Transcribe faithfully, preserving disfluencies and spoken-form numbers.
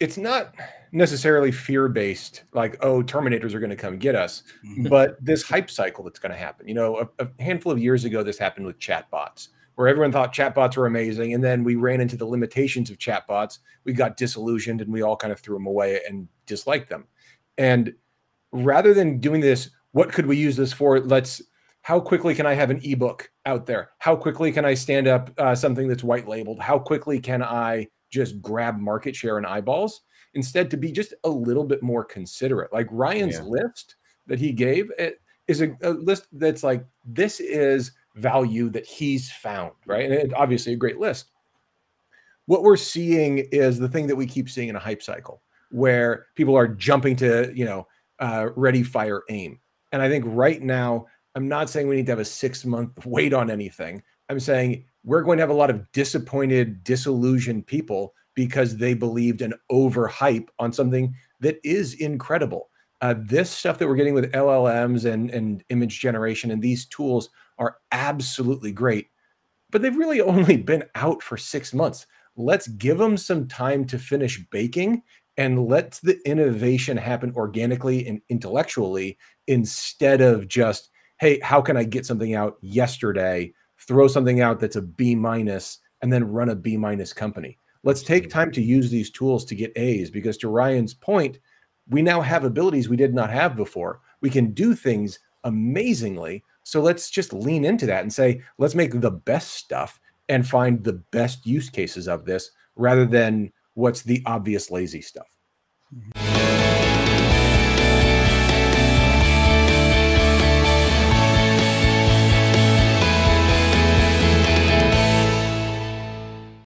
it's it's not necessarily fear-based, like, oh, Terminators are going to come get us, but this hype cycle that's going to happen. You know, a, a handful of years ago, this happened with chatbots, where everyone thought chatbots were amazing, and then we ran into the limitations of chatbots. We got disillusioned, and we all kind of threw them away and disliked them. And rather than doing this, what could we use this for? Let's, how quickly can I have an ebook out there? How quickly can I stand up uh, something that's white labeled? How quickly can I just grab market share and eyeballs? Instead, to be just a little bit more considerate. Like Ryan's yeah. list that he gave it is a, a list that's like, this is value that he's found, right? And it's obviously a great list. What we're seeing is the thing that we keep seeing in a hype cycle, where people are jumping to, you know, uh, ready, fire, aim. And I think right now, I'm not saying we need to have a six month wait on anything. I'm saying we're going to have a lot of disappointed, disillusioned people because they believed an overhype on something that is incredible. Uh, this stuff that we're getting with L L Ms and, and image generation and these tools are absolutely great, but they've really only been out for six months. Let's give them some time to finish baking and let the innovation happen organically and intellectually, instead of just, hey, how can I get something out yesterday, throw something out that's a B minus, and then run a B minus company. Let's take time to use these tools to get A's, because to Ryan's point, we now have abilities we did not have before. We can do things amazingly. So let's just lean into that and say, let's make the best stuff and find the best use cases of this, rather than what's the obvious lazy stuff. Mm-hmm.